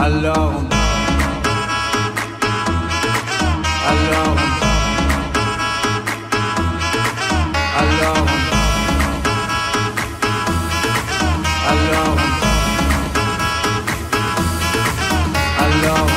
Alors on danse. Alors on danse. Alors on danse. Alors on danse. Alors on danse.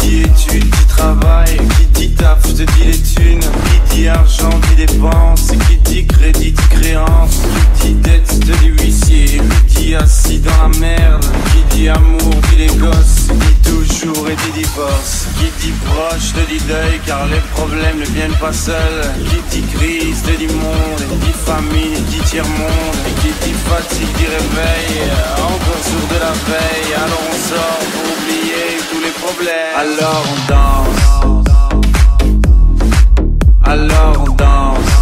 Qui dit études, dit travail. Qui dit taf, je te dis les thunes. Qui dit argent, dit dépense. Qui dit crédit, dit créance. Qui dit dette, je te dis huissier. Qui dit assis dans la merde. Qui dit amour, dit les gosses. Qui dit toujours et dit divorce. Qui dit proche, te dit deuil, car les problèmes ne viennent pas seuls. Qui dit crise, te dit monde. Qui dit famille, dit tiers-monde. Et qui dit fatigue, dit réveil. Encore sourd de la veille. Alors on sort pour oublier tous les problèmes. Alors on danse. Alors on danse.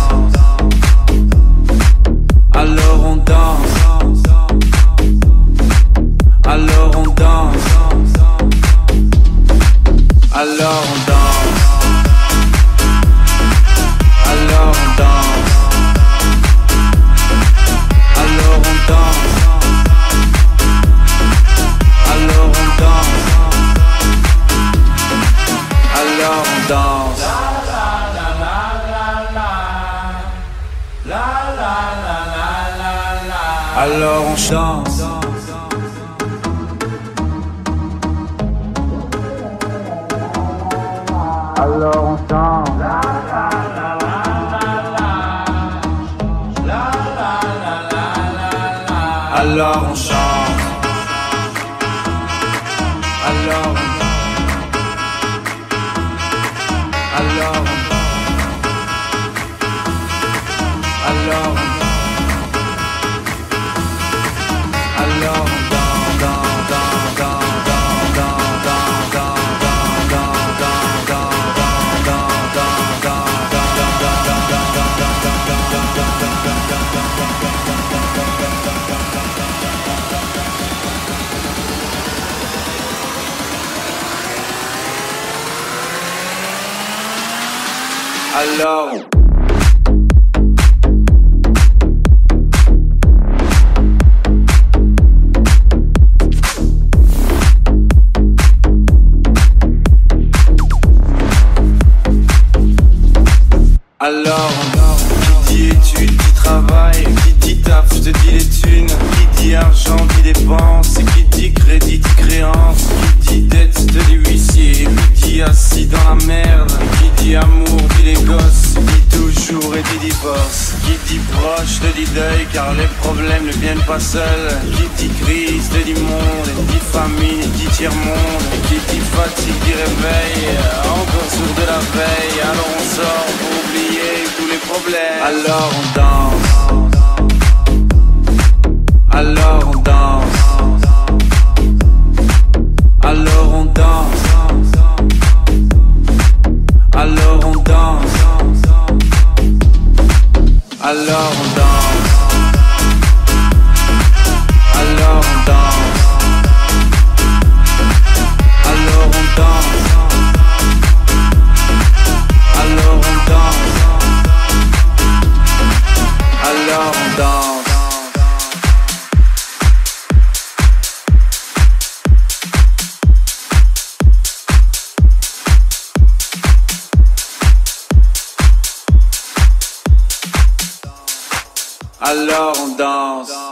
Alors on danse. Alors on danse. Alors on danse. Alors on danse. Alors on danse. Alors on danse. Alors on danse. Alors on danse. Alors on danse. Alors on chante. Alors on danse. Alors on danse. Alors on danse. Alors on danse. Alors on danse. Qui dit études, dit travail. Qui dit taf, je te dis les thunes. Qui dit argent, dit dépense. Et qui dit crédit, dit créance. Qui dit dette, te dit huissier. Qui dit assis dans la merde. Qui dit amour, dit les gosses. Qui dit toujours et dit divorce. Qui dit proche, te dit deuil, car les problèmes ne viennent pas seuls. Qui dit crise, te dit monde. Qui dit famille, dit tiers-monde. Et qui dit fatigue, dit réveil. Encore sourd de la veille. Alors on sort pour oublier tous les problèmes. Alors on danse. Alors on danse. Alors on danse. Alors on danse. Alors on danse. Alors on danse. Alors on danse. Alors on danse. Alors on danse. Alors on danse.